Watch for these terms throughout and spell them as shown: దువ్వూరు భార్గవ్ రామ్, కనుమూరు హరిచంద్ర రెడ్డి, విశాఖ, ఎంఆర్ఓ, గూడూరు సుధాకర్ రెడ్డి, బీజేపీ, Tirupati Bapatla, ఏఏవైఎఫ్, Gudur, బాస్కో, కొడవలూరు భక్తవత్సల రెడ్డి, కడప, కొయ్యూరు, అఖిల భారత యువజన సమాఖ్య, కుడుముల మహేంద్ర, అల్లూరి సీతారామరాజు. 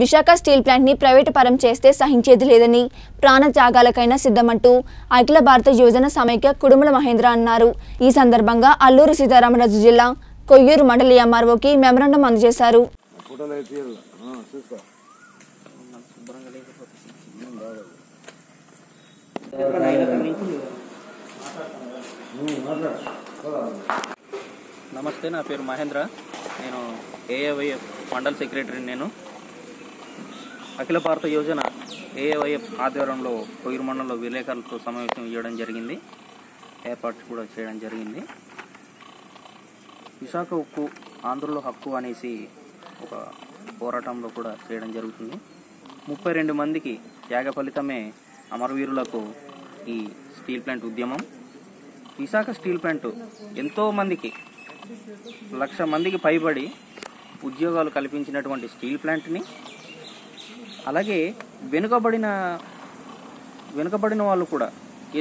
విశాఖ steel plant ని private పరం చేస్తే సహించేది లేదని ప్రాణ త్యాగాలకైనా సిద్ధమంటూ అఖిల భారత యోజన సమైక్య కుడుముల మహేంద్ర అన్నారు। ఈ సందర్భంగా అల్లూరి సీతారామరాజు జిల్లా కొయ్యూరు మండలి ఎంఆర్ఓకి మెమొరండం అందజేశారు। నమస్తే, నా పేరు మహేంద్ర, నేను ఏఏవైఎఫ్ మండల్ సెక్రటరీ। నేను అఖిల భారత యోజన ఏఏవైఎఫ్ ఆధ్వర్యంలో కొయ్యూరు మండలంలో విలేకరులతో సమావేశం చేయడం జరిగింది, ఏర్పాటు కూడా చేయడం జరిగింది। విశాఖ ఉక్కు ఆంధ్రలో హక్కు అనేసి ఒక పోరాటంలో కూడా చేయడం జరుగుతుంది। 32 మందికి త్యాగ ఫలితమే అమరవీరులకు ఈ స్టీల్ ప్లాంట్ ఉద్యమం। విశాఖ స్టీల్ ప్లాంట్ ఎంతో మందికి, 1,00,000 మందికి పైబడి ఉద్యోగాలు కల్పించినటువంటి స్టీల్ ప్లాంట్ని, అలాగే వెనుకబడిన వాళ్ళు కూడా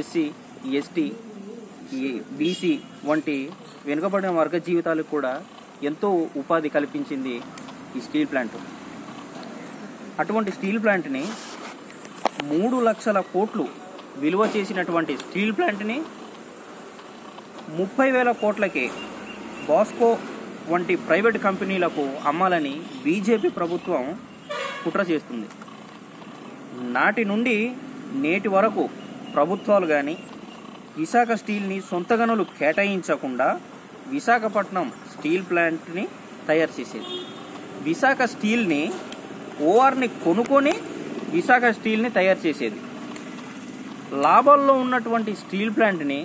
ఎస్సీ, ఎస్టీ, బీసీ వంటి వెనుకబడిన వర్గ జీవితాలకు కూడా ఎంతో ఉపాధి కల్పించింది ఈ స్టీల్ ప్లాంట్। అటువంటి స్టీల్ ప్లాంట్ని 3,00,000 కోట్లు విలువ చేసినటువంటి స్టీల్ ప్లాంట్ని 30,000 కోట్లకే బాస్కో వంటి ప్రైవేట్ కంపెనీలకు అమ్మాలని బీజేపీ ప్రభుత్వం కుట్ర చేస్తుంది। నాటి నుండి నేటి వరకు ప్రభుత్వాలు కానీ విశాఖ స్టీల్ని సొంత గనులు కేటాయించకుండా విశాఖపట్నం స్టీల్ ప్లాంట్ని తయారు చేసేది। విశాఖ స్టీల్ని ఓఆర్ని కొనుక్కొని విశాఖ స్టీల్ని తయారు చేసేది। లాభాల్లో ఉన్నటువంటి స్టీల్ ప్లాంట్ని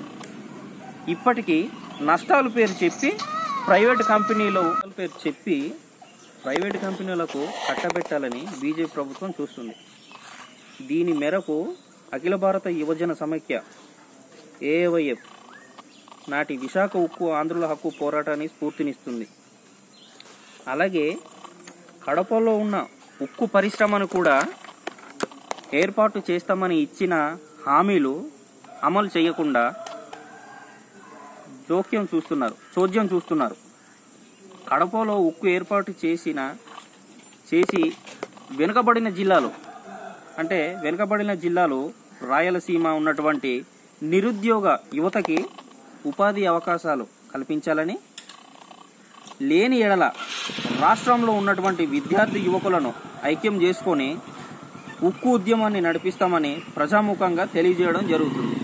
ఇప్పటికీ నష్టాలు పేరు చెప్పి ప్రైవేట్ కంపెనీలకు కట్టబెట్టాలని బీజేపీ ప్రభుత్వం చూస్తుంది। దీని మేరకు అఖిల భారత యువజన సమైక్య ఏఏవైఎఫ్ నాటి విశాఖ ఉక్కు ఆంధ్రుల హక్కు పోరాటాన్ని స్ఫూర్తినిస్తుంది। అలాగే కడపలో ఉన్న ఉక్కు పరిశ్రమను కూడా ఏర్పాటు చేస్తామని ఇచ్చిన హామీలు అమలు చేయకుండా చోద్యం చూస్తున్నారు। కడపలో ఉక్కు ఏర్పాటు చేసి వెనుకబడిన జిల్లాలు రాయలసీమ ఉన్నటువంటి నిరుద్యోగ యువతకి ఉపాధి అవకాశాలు కల్పించాలని, లేని ఎడల రాష్ట్రంలో ఉన్నటువంటి విద్యార్థి యువకులను ఐక్యం చేసుకొని ఉక్కు ఉద్యమాన్ని నడిపిస్తామని ప్రజాముఖంగా తెలియజేయడం జరుగుతుంది।